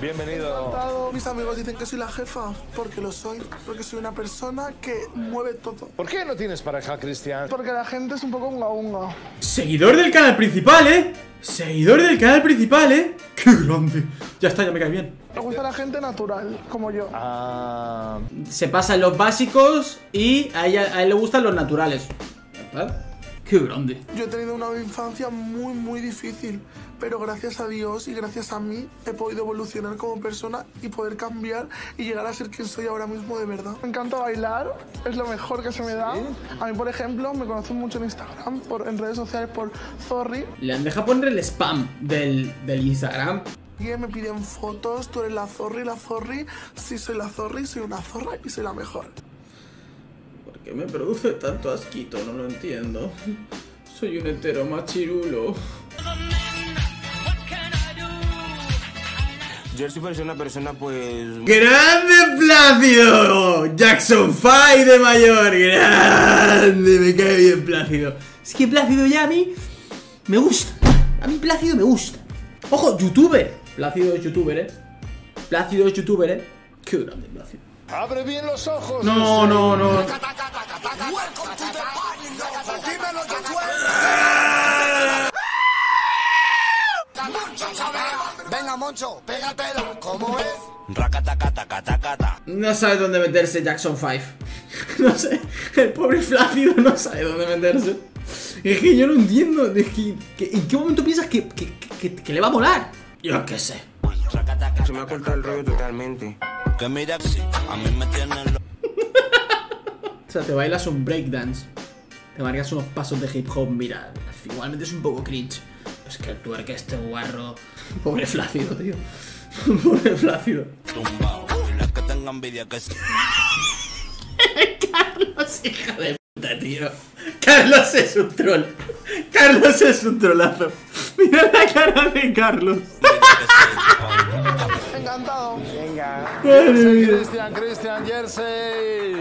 Bienvenido. Encantado. Mis amigos dicen que soy la jefa, porque lo soy, porque soy una persona que mueve todo. ¿Por qué no tienes pareja, Cristian? Porque la gente es un poco unga unga. Seguidor del canal principal, ¿eh? Seguidor del canal principal, ¿eh? ¡Qué grande! Ya está, ya me cae bien. Me gusta la gente natural, como yo. Ah. Se pasan los básicos y a él le gustan los naturales. ¿Verdad? ¡Qué grande! Yo he tenido una infancia muy, muy difícil, pero gracias a Dios y gracias a mí he podido evolucionar como persona y poder cambiar y llegar a ser quien soy ahora mismo de verdad. Me encanta bailar, es lo mejor que se me da. A mí, por ejemplo, me conocen mucho en Instagram, en redes sociales por Zorri. Le han dejado poner el spam del Instagram. Y me piden fotos, tú eres la Zorri, la Zorri. Sí, soy la Zorri, soy una zorra y soy la mejor. Que me produce tanto asquito, no lo entiendo. Soy un hetero machirulo. Yo sí parecía una persona, pues... ¡Grande Plácido! Jackson 5 de mayor, grande, me cae bien Plácido. Es que Plácido ya a mí me gusta. A mí Plácido me gusta. Ojo, youtuber. Plácido es youtuber, ¿eh? Plácido es youtuber, ¿eh? Qué grande Plácido. ¡Abre bien los ojos! ¡No, no, no! ¡Venga, Moncho! ¡Pégatela! ¿Cómo es? No sabe dónde meterse Jackson 5. No sé, el pobre Plácido no sabe dónde meterse. Es que yo no entiendo. Es que, ¿en qué momento piensas que le va a molar? Yo qué sé. Se me ha cortado el rollo totalmente. Que mira, a mí me tienen lo... O sea, te bailas un breakdance, te marcas unos pasos de hip hop, mira, igualmente es un poco cringe. Es que el tuerca este guarro... Pobre Plácido, tío. Pobre Plácido. Carlos, hija de puta, tío. Carlos es un troll. Carlos es un trolazo. Mira la cara de Carlos. Encantado. Venga. Cristian Jersey.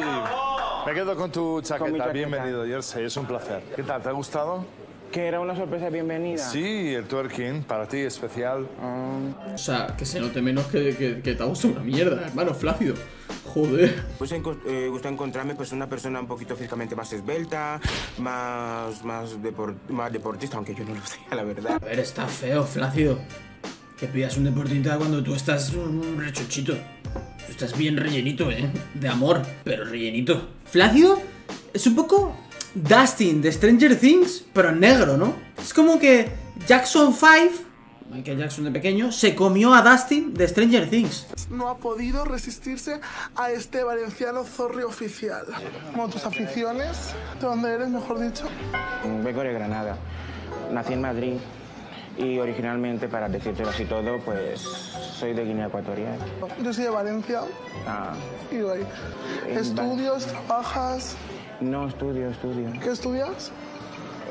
Me quedo con tu chaqueta. Bienvenido, Jersey. Es un placer. ¿Qué tal? ¿Te ha gustado? Que era una sorpresa bienvenida. Sí, el twerking para ti especial. O sea, que se note menos que te ha gustado una mierda, hermano Plácido. Joder. Pues me gusta encontrarme pues una persona un poquito físicamente más esbelta, más deportista, aunque yo no lo sea, la verdad. A ver, está feo, Plácido. Que pidas un deportista cuando tú estás un rechochito. Tú estás bien rellenito, ¿eh? De amor, pero rellenito. Plácido es un poco Dustin de Stranger Things, pero negro, ¿no? Es como que Jackson 5... Michael Jackson de pequeño se comió a Dustin de Stranger Things. No ha podido resistirse a este valenciano zorri oficial. Como tus aficiones, ¿de dónde eres, mejor dicho? Vengo de Granada. Nací en Madrid. Y originalmente, para decirte así todo, pues soy de Guinea Ecuatorial. Yo soy de Valencia. Ah. Y voy. ¿Estudios? ¿Trabajas? No, estudio. ¿Qué estudias?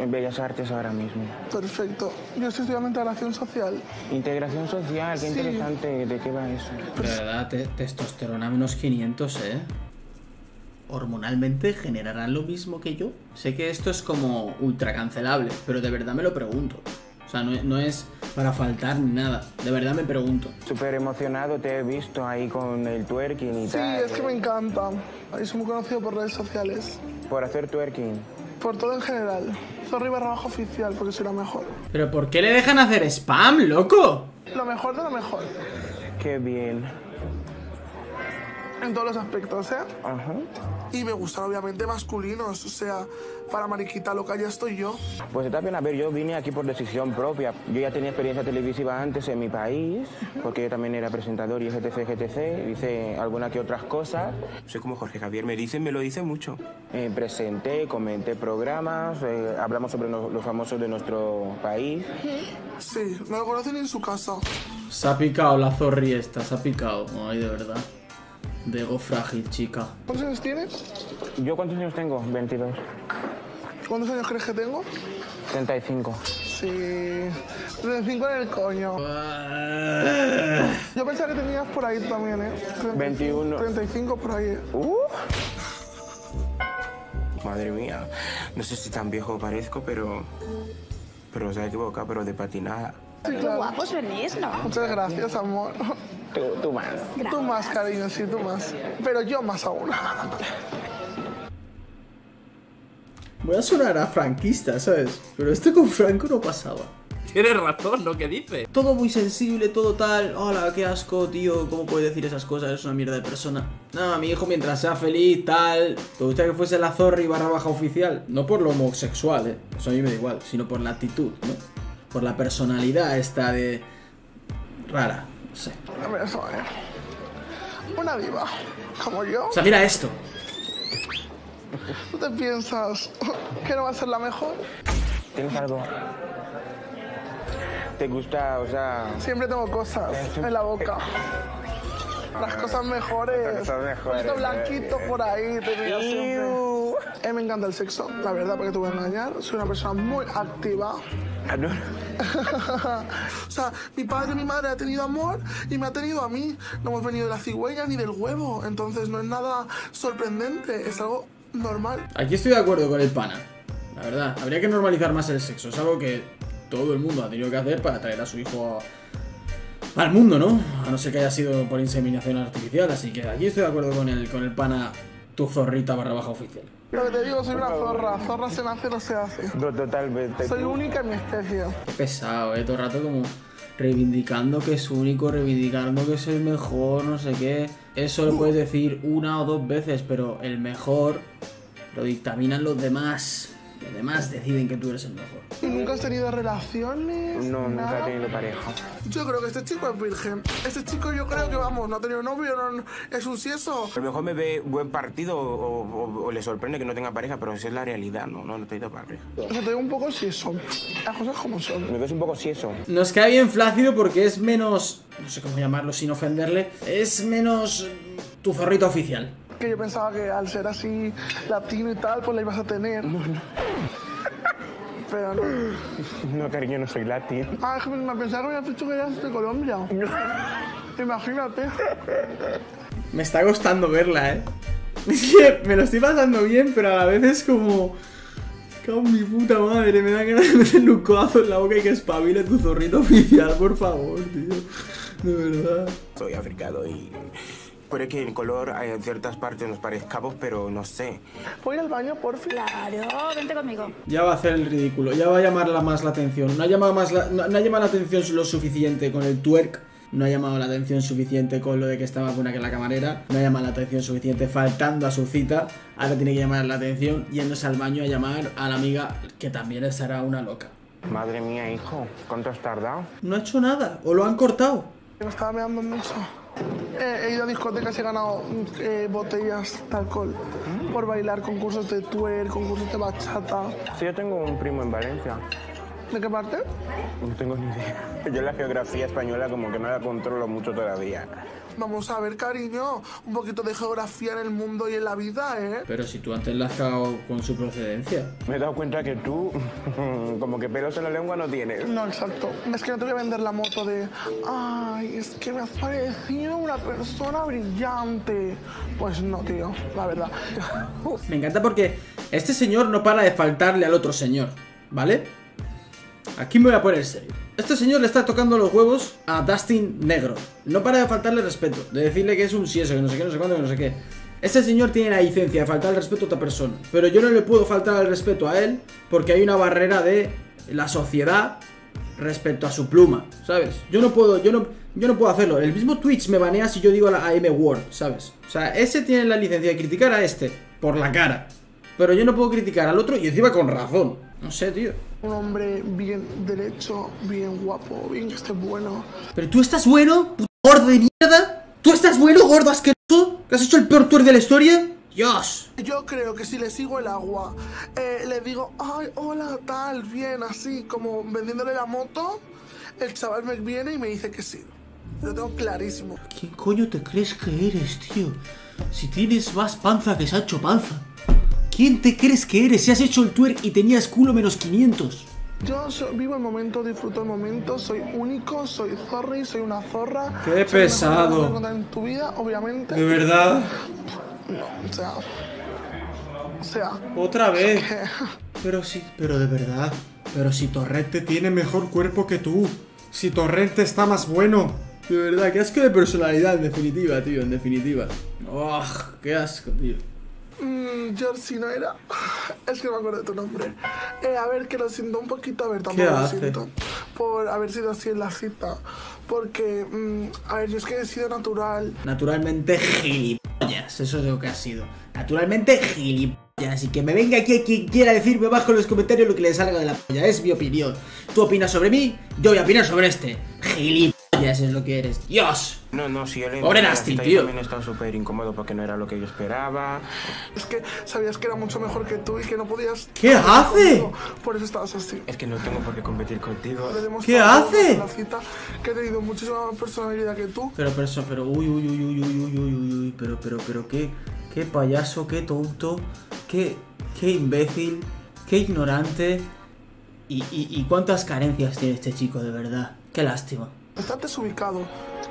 En Bellas Artes ahora mismo. Perfecto. Yo estoy estudiando integración social. Integración social, qué sí. Interesante. ¿De qué va eso? De verdad, testosterona menos 500, ¿eh? ¿Hormonalmente generarán lo mismo que yo? Sé que esto es como ultra cancelable, pero de verdad me lo pregunto. O sea, no es para faltar ni nada. De verdad me pregunto. Súper emocionado te he visto ahí con el twerking y sí, tal. Sí, es que me encanta. Es muy conocido por redes sociales. Por hacer twerking. Por todo en general. Zorri _ oficial, porque soy la mejor. ¿Pero por qué le dejan hacer spam, loco? Lo mejor de lo mejor. Qué bien. En todos los aspectos, ¿eh? Ajá. Y me gustan, obviamente, masculinos. O sea, para mariquita loca ya estoy yo. Pues está bien, a ver, yo vine aquí por decisión propia. Yo ya tenía experiencia televisiva antes en mi país, porque yo también era presentador y GTC, hice alguna que otras cosas. Soy como Jorge Javier, me lo dice mucho. Presenté, comenté programas, hablamos sobre los famosos de nuestro país. Sí, no lo conocen en su casa. Se ha picado la zorri esta, se ha picado. Ay, de verdad. De ego frágil, chica. ¿Cuántos años tienes? ¿Yo cuántos años tengo? 22. ¿Cuántos años crees que tengo? 35. Sí... 35 en el coño. Yo pensaba que tenías por ahí también, ¿eh? 35, 21. 35 por ahí. Madre mía. No sé si tan viejo parezco, pero... Pero se ha equivocado, pero de patinada. Tú y qué guapos venís, ¿no? Muchas gracias, amor. Tú más. Gracias. Tú más, cariño, sí, tú más. Pero yo más aún. Voy a sonar a franquista, ¿sabes? Pero esto con Franco no pasaba. Tienes razón, lo que dice. Todo muy sensible, todo tal. Hola, qué asco, tío. ¿Cómo puedes decir esas cosas? Eres una mierda de persona. Nada, mi hijo mientras sea feliz, tal. ¿Te gusta que fuese la zorra y / oficial? No por lo homosexual, Eso a mí me da igual. Sino por la actitud, ¿no? Por la personalidad esta de... rara, no sé. Una viva, como yo. O sea, mira esto. ¿Tú te piensas que no va a ser la mejor? Tienes algo... ¿Te gusta, o sea...? Siempre tengo cosas en la boca. Las cosas mejores. Un blanquito por ahí. Me encanta el sexo, la verdad, porque te voy a engañar. Soy una persona muy activa. O sea, mi padre y mi madre han tenido amor y me ha tenido a mí. No hemos venido de la cigüeña ni del huevo. Entonces no es nada sorprendente, es algo normal. Aquí estoy de acuerdo con el pana. La verdad, habría que normalizar más el sexo. Es algo que todo el mundo ha tenido que hacer para traer a su hijo al mundo, ¿no? A no ser que haya sido por inseminación artificial. Así que aquí estoy de acuerdo con el pana. Tu zorrita / oficial. Lo que te digo, soy una zorra. Zorra se nace, no se hace. Totalmente. Soy única en mi especie. Qué pesado, todo el rato como reivindicando que es único, reivindicando que es el mejor, no sé qué. Eso lo puedes decir una o dos veces, pero el mejor lo dictaminan los demás. Los demás deciden que tú eres el mejor. ¿Y nunca has tenido relaciones? No, nunca he tenido pareja. Yo creo que este chico es virgen. Este chico yo creo que, vamos, no ha tenido novio, no, es un sieso. A lo mejor me ve buen partido o le sorprende que no tenga pareja, pero esa es la realidad, no he tenido pareja. O sea, te veo un poco sieso. Las cosas como son. Me ves un poco sieso. Nos cae bien flácido porque es menos... no sé cómo llamarlo sin ofenderle. Es menos... tu zorrito oficial. Que yo pensaba que al ser así latino y tal, pues la ibas a tener. No. Pero no. No, cariño, no soy latino. Ah, es que me pensaba que me habías dicho que eras de Colombia. No. Imagínate. Me está costando verla, Es que me lo estoy pasando bien, pero a la vez es como... ¡Con mi puta madre! Me da ganas de meterle un codazo en la boca y que espabile tu zorrito oficial, por favor, tío. De verdad. Soy africano y... puede que el color en ciertas partes nos parezcamos, pero no sé. ¿Puedo ir al baño, por fin? Claro, vente conmigo. Ya va a hacer el ridículo, ya va a llamar más la atención. No ha llamado la atención lo suficiente con el twerk. No ha llamado la atención suficiente con lo de que estaba buena que la camarera. No ha llamado la atención suficiente faltando a su cita. Ahora tiene que llamar la atención yéndose al baño a llamar a la amiga, que también estará una loca. Madre mía, hijo, ¿cuánto has tardado? No ha hecho nada, o lo han cortado. Me estaba meando mucho. He ido a discotecas y he ganado botellas de alcohol por bailar concursos de twerk, concursos de bachata. Sí, yo tengo un primo en Valencia. ¿De qué parte? No tengo ni idea. Yo la geografía española como que no la controlo mucho todavía. Vamos a ver, cariño, un poquito de geografía en el mundo y en la vida, Pero si tú antes la has cagado con su procedencia. Me he dado cuenta que tú, como que pelos en la lengua no tienes. No, exacto. Es que no te voy a vender la moto de... ay, es que me has parecido una persona brillante. Pues no, tío, la verdad. Me encanta porque este señor no para de faltarle al otro señor, ¿vale? Aquí me voy a poner serio. Este señor le está tocando los huevos a Dustin Negro. No para de faltarle respeto, de decirle que es un sieso, que no sé qué, no sé cuándo, que no sé qué. Este señor tiene la licencia de faltar el respeto a otra persona, pero yo no le puedo faltar el respeto a él porque hay una barrera de la sociedad respecto a su pluma, ¿sabes? Yo no puedo hacerlo. El mismo Twitch me banea si yo digo la M-word, ¿sabes? O sea, ese tiene la licencia de criticar a este por la cara, pero yo no puedo criticar al otro y encima con razón. No sé, tío. Un hombre bien derecho, bien guapo, bien que esté bueno. ¿Pero tú estás bueno, puto gordo de mierda? ¿Tú estás bueno, gordo asqueroso? ¿Que has hecho el peor tour de la historia? ¡Dios! Yo creo que si le sigo el agua, le digo, ay, hola, tal, bien, así, como vendiéndole la moto, el chaval me viene y me dice que sí. Lo tengo clarísimo. ¿Quién coño te crees que eres, tío? Si tienes más panza que Sancho Panza. ¿Quién te crees que eres? Si has hecho el twerk y tenías culo -500. Yo vivo el momento, disfruto el momento, soy único, soy zorri, soy una zorra. ¡Qué pesado! No en tu vida, obviamente. ¿De verdad? No, o sea... ¡Otra vez! ¿Qué? Pero sí, pero de verdad. Pero si Torrente tiene mejor cuerpo que tú. Si Torrente está más bueno. De verdad, qué asco de personalidad, en definitiva, tío, en definitiva. Oh, qué asco, tío. Jorge, ¿no era? Es que no me acuerdo de tu nombre. A ver, que lo siento un poquito, a ver, tampoco lo siento por haber sido así en la cita. Porque, a ver, yo es que he sido natural. Naturalmente gilipollas, eso es lo que ha sido. Naturalmente gilipollas. Y que me venga aquí quien quiera decirme abajo en los comentarios lo que le salga de la polla. Es mi opinión. Tú opinas sobre mí, yo voy a opinar sobre este. Gilipollas. Ya es lo que eres. ¡Dios! No, sí, Elena. Pobre Nasty, tío. Yo también he estado súper incómodo porque no era lo que yo esperaba. Es que sabías que era mucho mejor que tú y que no podías... ¿Qué hace? Contigo. Por eso estabas así. Es que no tengo por qué competir contigo. ¿Qué hace? La cita, que he tenido muchísima más personalidad que tú. Pero, uy. Pero, qué payaso, qué tonto, qué imbécil, qué ignorante. Y cuántas carencias tiene este chico, de verdad. Qué lástima. Estás desubicado.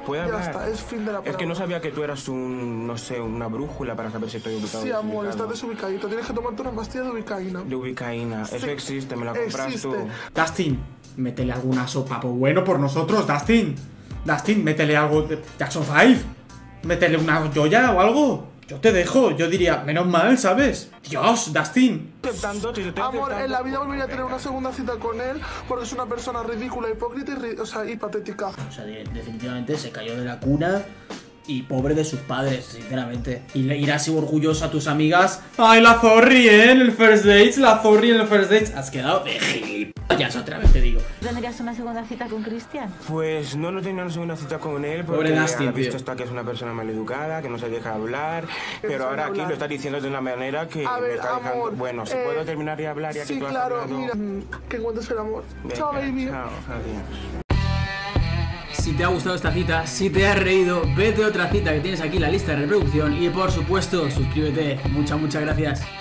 Puede hablar. Ya está, es fin de la palabra. Es que no sabía que tú eras un, no sé, una brújula para saber si estoy ubicado. Sí, amor, estás desubicadito. Tienes que tomarte una pastilla de ubicaína. De ubicaína. Sí. Eso existe, me la compras tú. Dustin, métele alguna sopa. Pues bueno, por nosotros, Dustin. Dustin, métele algo de Jackson 5. Métele una joya o algo. Yo te dejo, yo diría, menos mal, ¿sabes? Dios, Dustin. Amor, en la vida volvería a tener una segunda cita con él porque es una persona ridícula, hipócrita y patética. O sea, definitivamente se cayó de la cuna y pobre de sus padres, sinceramente. Y le irás orgulloso a tus amigas. ¡Ay, la Zorri, eh! En el first date, la Zorri en el first date. Has quedado de gilipollas, otra vez te digo. ¿Tendrías una segunda cita con Cristian? Pues no tenía una segunda cita con él porque ha visto hasta que es una persona maleducada, que no se deja hablar. Pero ahora aquí lo está diciendo de una manera que me está dejando... Bueno, si puedo terminar de hablar ya que tú has hablado. Sí, claro, mira, que encuentras el amor. Chao, baby. Chao, adiós. Si te ha gustado esta cita, si te has reído, vete a otra cita que tienes aquí en la lista de reproducción y por supuesto suscríbete. Muchas gracias.